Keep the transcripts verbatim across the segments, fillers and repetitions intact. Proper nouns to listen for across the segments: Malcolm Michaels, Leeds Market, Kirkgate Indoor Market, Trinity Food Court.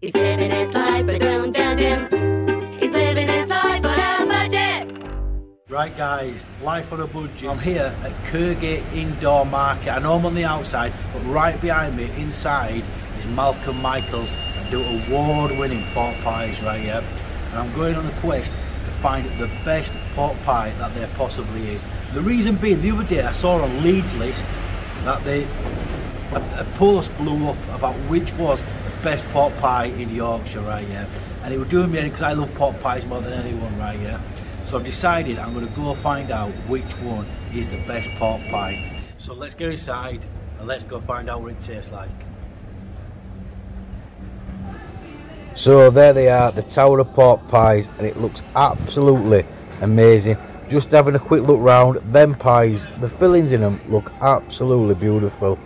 He's living his life, but don't judge him. He's living his life on a budget. Right guys, life on a budget. I'm here at Kirkgate Indoor Market. I know I'm on the outside, but right behind me, inside, is Malcolm Michaels. I do award-winning pork pies right here. And I'm going on a quest to find the best pork pie that there possibly is. The reason being, the other day I saw on Leeds list that they, a, a post blew up about which was the best pork pie in Yorkshire right here. And it was doing me in because I love pork pies more than anyone right here. So I've decided I'm going to go find out which one is the best pork pie. So let's go inside and let's go find out what it tastes like. So there they are, the tower of pork pies, and it looks absolutely amazing. Just having a quick look round, them pies, the fillings in them look absolutely beautiful.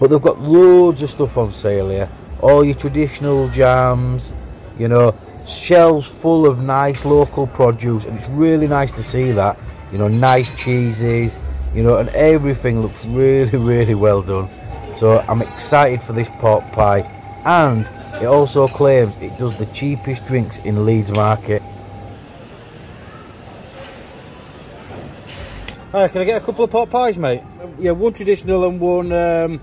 But they've got loads of stuff on sale here. All your traditional jams, you know, shelves full of nice local produce, and it's really nice to see that. You know, nice cheeses, you know, and everything looks really, really well done. So I'm excited for this pork pie. And it also claims it does the cheapest drinks in Leeds Market. Hi, can I get a couple of pork pies, mate? Yeah, one traditional and one... Um...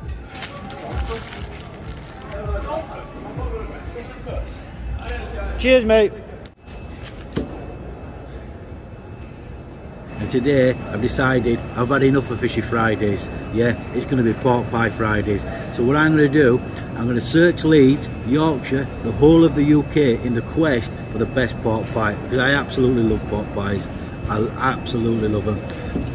Cheers, mate. And today, I've decided I've had enough of Fishy Fridays. Yeah, it's going to be pork pie Fridays. So what I'm going to do, I'm going to search Leeds, Yorkshire, the whole of the U K in the quest for the best pork pie, because I absolutely love pork pies. I absolutely love them.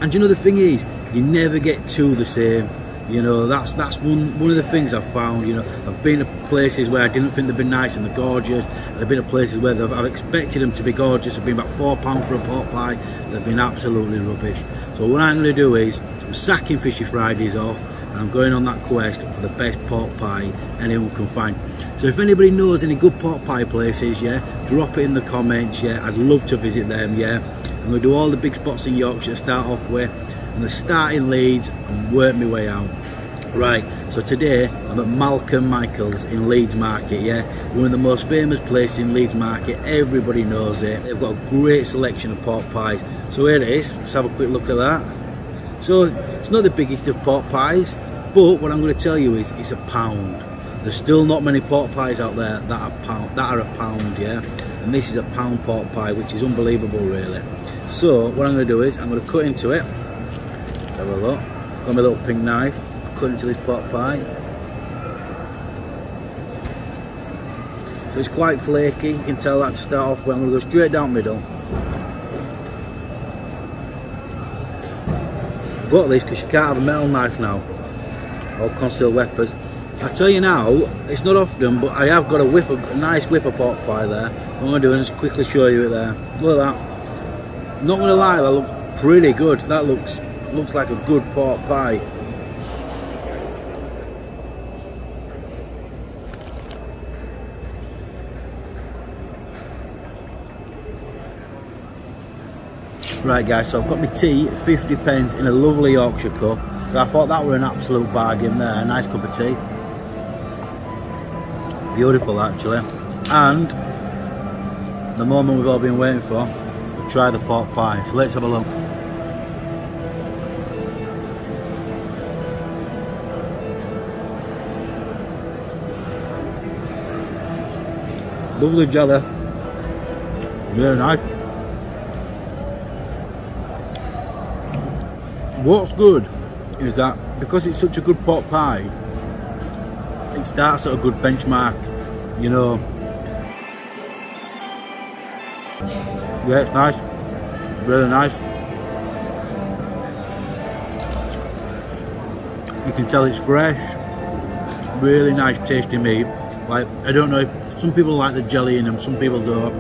And you know, the thing is, you never get two the same. You know, that's that's one one of the things I've found. You know, I've been to places where I didn't think they'd be nice and they're gorgeous. I've been to places where I've expected them to be gorgeous. I've been about four pounds for a pork pie. They've been absolutely rubbish. So what I'm going to do is, I'm sacking Fishy Fridays off. I'm going on that quest for the best pork pie anyone can find. So if anybody knows any good pork pie places, yeah, drop it in the comments, yeah. I'd love to visit them, yeah. I'm going to do all the big spots in Yorkshire, start off with. I'm going to start in Leeds and work my way out. Right, so today I'm at Malcolm Michaels in Leeds Market, yeah. One of the most famous places in Leeds Market, everybody knows it. They've got a great selection of pork pies. So here it is, let's have a quick look at that. So it's not the biggest of pork pies, but what I'm going to tell you is it's a pound. There's still not many pork pies out there that are pound, that are a pound, yeah. And this is a pound pork pie, which is unbelievable, really. So what I'm going to do is I'm going to cut into it. Let's have a look. Got my little pink knife. Cut into this pork pie. So it's quite flaky. You can tell that to start off with. I'm going to go straight down middle. Got this because you can't have a metal knife now, or concealed weapons. I tell you now, it's not often, but I have got a whip, of, a nice whip of pork pie there. What I'm going to do is quickly show you it there. Look at that. Not going to lie, that looks pretty good. That looks looks like a good pork pie. Right guys, so I've got my tea, fifty pence in a lovely Yorkshire cup. So I thought that were an absolute bargain there, a nice cup of tea. Beautiful actually. And the moment we've all been waiting for, we'll try the pork pie. So let's have a look. Lovely jelly. Very nice. What's good is that because it's such a good pork pie, it starts at a good benchmark, you know. Yeah, it's nice, really nice. You can tell it's fresh, really nice tasty meat. Like, I don't know, if some people like the jelly in them, some people don't.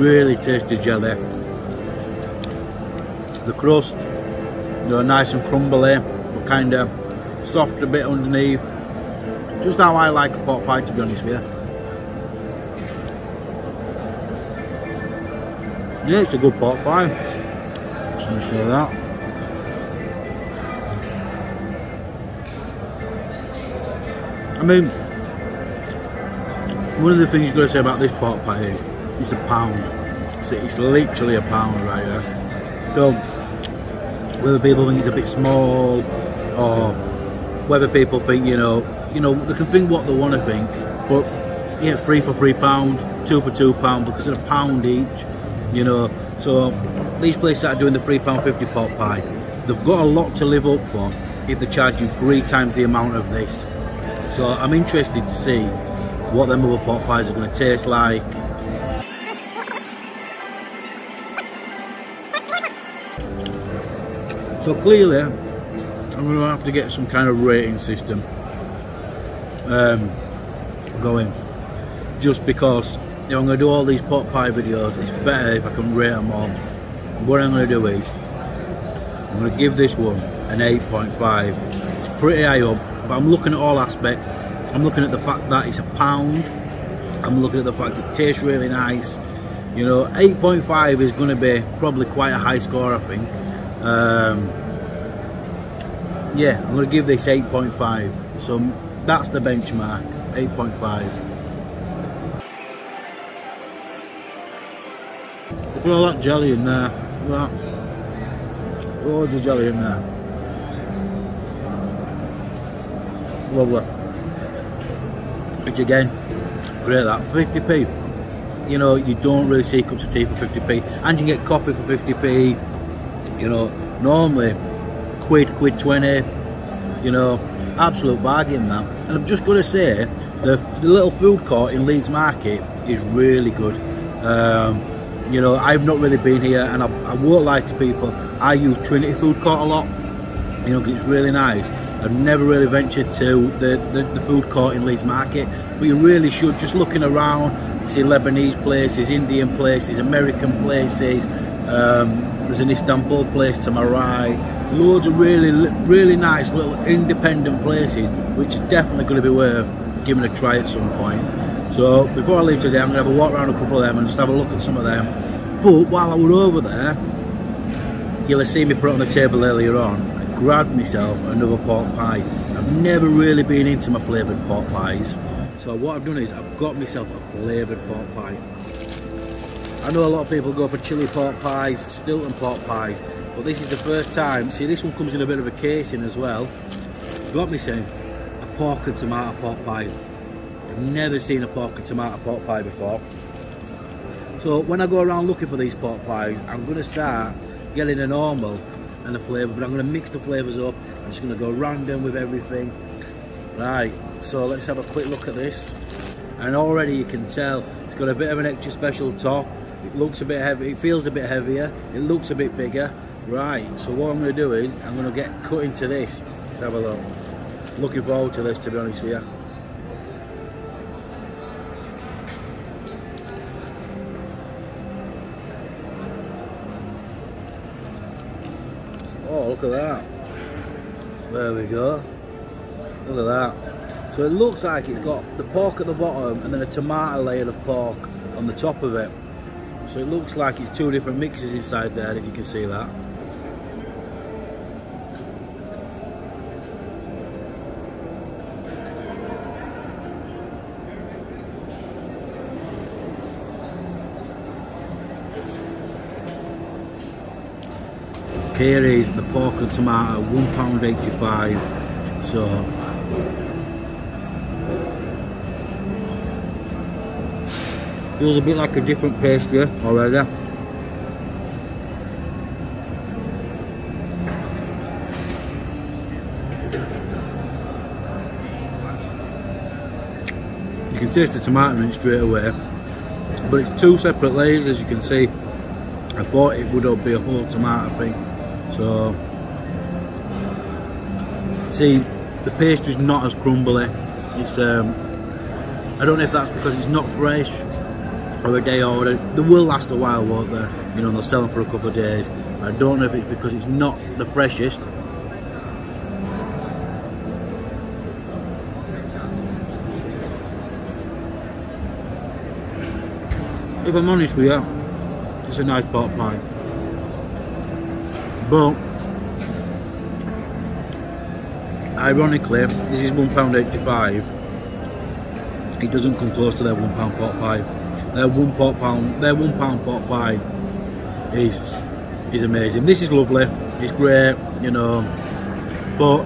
Really tasty jelly. The crust, they're nice and crumbly, but kind of soft a bit underneath. Just how I like a pork pie, to be honest with you. Yeah, it's a good pork pie. Just going to show that. I mean, One of the things you've got to say about this pork pie is it's a pound. It's, it's literally a pound right there. So whether people think it's a bit small, or whether people think, you know, you know, they can think what they want to think, but yeah, three for three pound, two for two pound, because it's a pound each, you know. So these places that are doing the three pound fifty pork pie, they've got a lot to live up for if they charge you three times the amount of this. So I'm interested to see what them other pork pies are going to taste like. So clearly, I'm going to have to get some kind of rating system um, going, just because, you know, I'm going to do all these pork pie videos. It's better if I can rate them all. What I'm going to do is, I'm going to give this one an eight point five. It's pretty high up, but I'm looking at all aspects. I'm looking at the fact that it's a pound. I'm looking at the fact it tastes really nice. You know, eight point five is going to be probably quite a high score, I think. Um, yeah, I'm going to give this eight point five. So that's the benchmark, eight point five. Look at all that jelly in there. Look at that. Loads of jelly in there. Lovely. Which again, great that. fifty p. You know, you don't really see cups of tea for fifty p. And you can get coffee for fifty p. You know, normally, quid, quid twenty. You know, absolute bargain that. And I'm just going to say, the, the little food court in Leeds Market is really good. Um, you know, I've not really been here, and I, I won't lie to people, I use Trinity Food Court a lot, you know, it's really nice. I've never really ventured to the, the, the food court in Leeds Market, but you really should, just looking around, you see Lebanese places, Indian places, American places, um, there's an Istanbul place to my right, loads of really, really nice little independent places, which are definitely going to be worth giving a try at some point. So before I leave today, I'm going to have a walk around a couple of them and just have a look at some of them. But while I were over there, you'll have seen me put on the table earlier on, I grabbed myself another pork pie. I've never really been into my flavoured pork pies. So what I've done is I've got myself a flavoured pork pie. I know a lot of people go for chilli pork pies, Stilton pork pies, but this is the first time. See, this one comes in a bit of a casing as well. Got myself a pork and tomato pork pie. Never seen a pork and tomato pork pie before, so when I go around looking for these pork pies, I'm going to start getting a normal and a flavour, but I'm going to mix the flavours up. I'm just going to go random with everything. Right, so let's have a quick look at this, and already you can tell it's got a bit of an extra special top. It looks a bit heavy, it feels a bit heavier, it looks a bit bigger. Right, so what I'm going to do is I'm going to get cut into this. Let's have a look. Looking forward to this, to be honest with you. Oh, look at that. There we go. Look at that. So it looks like it's got the pork at the bottom and then a tomato layer of pork on the top of it. So it looks like it's two different mixes inside there, if you can see that. Here is the pork and tomato, one pound eighty-five. So feels a bit like a different pastry already. You can taste the tomato in it straight away, but it's two separate layers, as you can see. I thought it would be a whole tomato thing. So, see, the pastry's not as crumbly. It's, um, I don't know if that's because it's not fresh or a day order. They will last a while, won't they? You know, they'll sell them for a couple of days. I don't know if it's because it's not the freshest. If I'm honest with you, it's a nice pork pie. But ironically, this is one pound eighty-five, it doesn't come close to their one pound pot pie. Their one pot pound, their one pound pot pie is is amazing. This is lovely. It's great, you know, but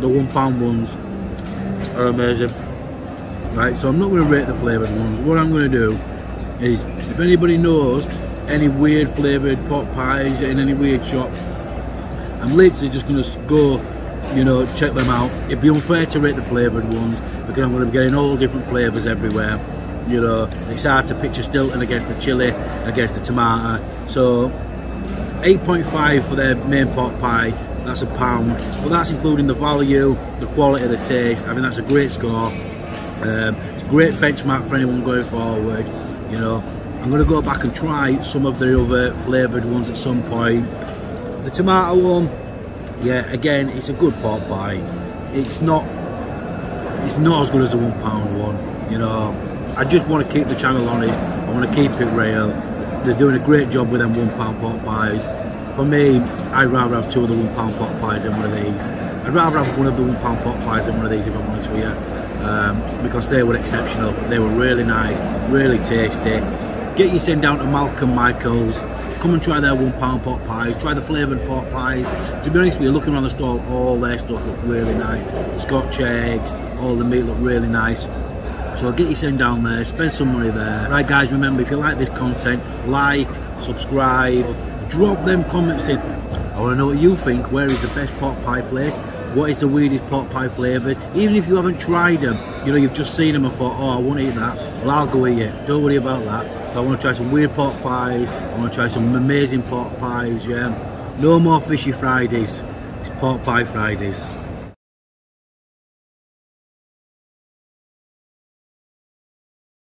the one pound ones are amazing. Right, so I'm not going to rate the flavoured ones. What I'm going to do is, if anybody knows any weird flavoured pot pies in any weird shop, I'm literally just going to go, you know, check them out. It'd be unfair to rate the flavoured ones because I'm going to be getting all different flavours everywhere. You know, it's hard to picture Stilton against the chilli, against the tomato. So eight point five for their main pot pie, that's a pound. But that's including the value, the quality of the taste. I mean, that's a great score. Um, it's a great benchmark for anyone going forward, you know. I'm going to go back and try some of the other flavoured ones at some point. The tomato one, yeah, again, it's a good pot pie. It's not, it's not as good as the one pound one, you know. I just want to keep the channel honest. I want to keep it real. They're doing a great job with them one pound pot pies. For me, I'd rather have two of the one pound pot pies than one of these. I'd rather have one of the one pound pot pies than one of these, if I'm honest with you, um, because they were exceptional. They were really nice, really tasty. Get your send down to Malcolm Michaels. Come and try their one pound pot pies. Try the flavoured pot pies. To be honest with you, looking around the store, all their stuff looked really nice. The Scotch eggs, all the meat looked really nice. So get your send down there, spend some money there. Right guys, remember, if you like this content, like, subscribe, drop them comments in. I want to know what you think. Where is the best pot pie place? What is the weirdest pot pie flavours? Even if you haven't tried them, you know, you've just seen them and thought, oh, I want to eat that. Well, I'll go eat it. Don't worry about that. So I want to try some weird pot pies. I want to try some amazing pot pies, yeah. No more fishy Fridays. It's pot pie Fridays.